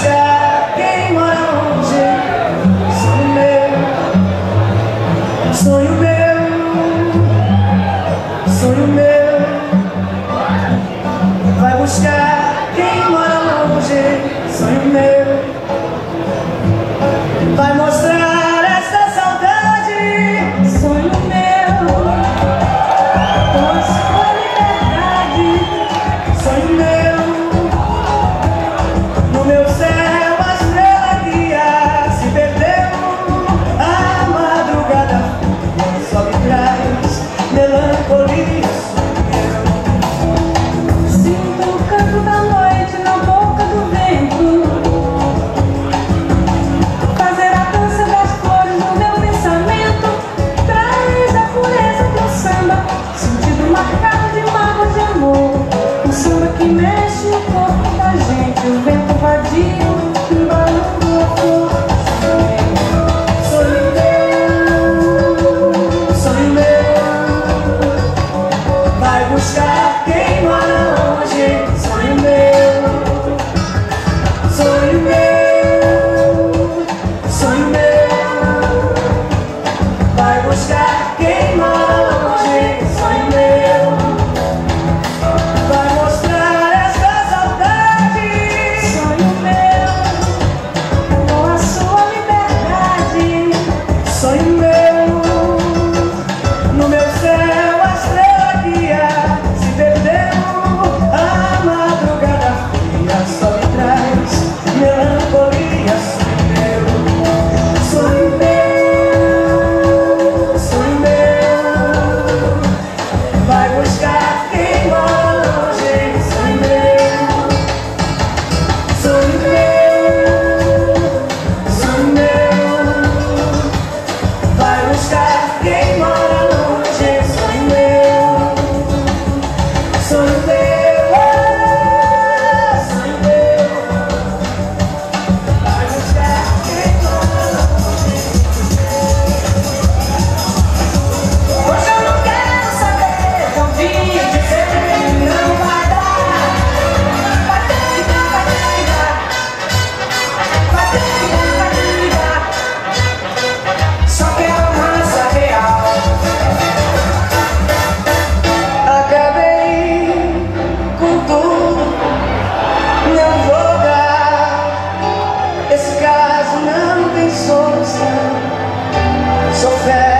buscar quem mora longe. Sonho meu, sonho meu, sonho meu. Vai buscar quem mora longe. Sonho meu, vai mostrar. Não tem solução, só fé.